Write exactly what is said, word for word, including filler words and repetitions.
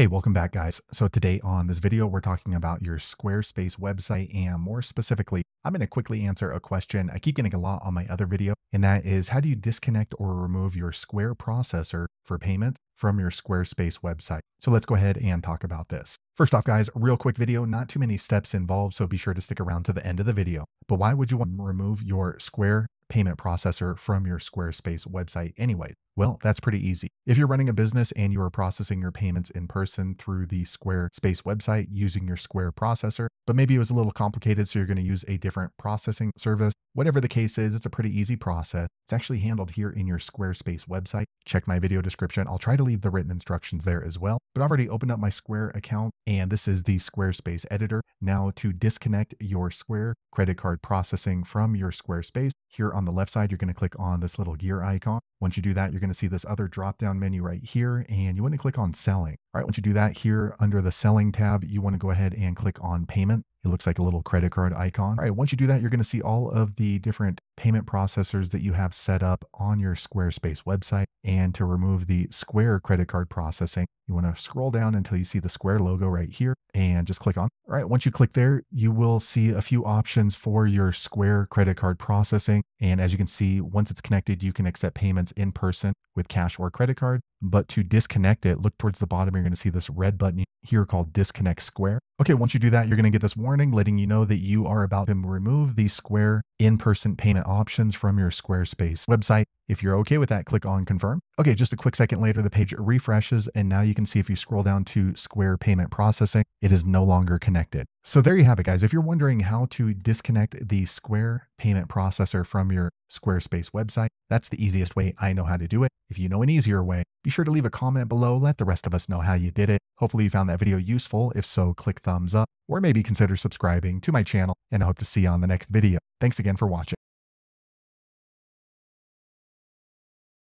Hey, welcome back, guys. So today on this video, we're talking about your Squarespace website, and more specifically, I'm going to quickly answer a question I keep getting a lot on my other video, and that is, how do you disconnect or remove your Square processor for payments from your Squarespace website? So let's go ahead and talk about this. First off, guys, real quick video, not too many steps involved, so be sure to stick around to the end of the video. But why would you want to remove your Square payment processor from your Squarespace website anyway? Well, that's pretty easy. If you're running a business and you are processing your payments in person through the Squarespace website using your Square processor, but maybe it was a little complicated, so you're going to use a different processing service. Whatever the case is, it's a pretty easy process. It's actually handled here in your Squarespace website. Check my video description. I'll try to leave the written instructions there as well. But I've already opened up my Square account, and this is the Squarespace editor. Now, to disconnect your Square credit card processing from your Squarespace, here on the left side, you're going to click on this little gear icon. Once you do that, you're going to see this other drop-down menu right here, and you want to click on Selling. All right, once you do that, here under the Selling tab, you want to go ahead and click on Payment. It looks like a little credit card icon. All right, once you do that, you're going to see all of the different payment processors that you have set up on your Squarespace website. And to remove the Square credit card processing, you want to scroll down until you see the Square logo right here and just click on. All right, once you click there, you will see a few options for your Square credit card processing. And as you can see, once it's connected, you can accept payments in person with cash or credit card. But to disconnect it, look towards the bottom, you're going to see this red button here called Disconnect Square. Okay, once you do that, you're going to get this warning letting you know that you are about to remove the Square in-person payment options from your Squarespace website. If you're okay with that, click on Confirm. Okay, just a quick second later, the page refreshes, and now you can see if you scroll down to Square Payment Processing, it is no longer connected. So there you have it, guys. If you're wondering how to disconnect the Square payment processor from your Squarespace website, that's the easiest way I know how to do it. If you know an easier way, be sure to leave a comment below. Let the rest of us know how you did it. Hopefully you found that video useful. If so, click thumbs up, or maybe consider subscribing to my channel, and I hope to see you on the next video. Thanks again for watching.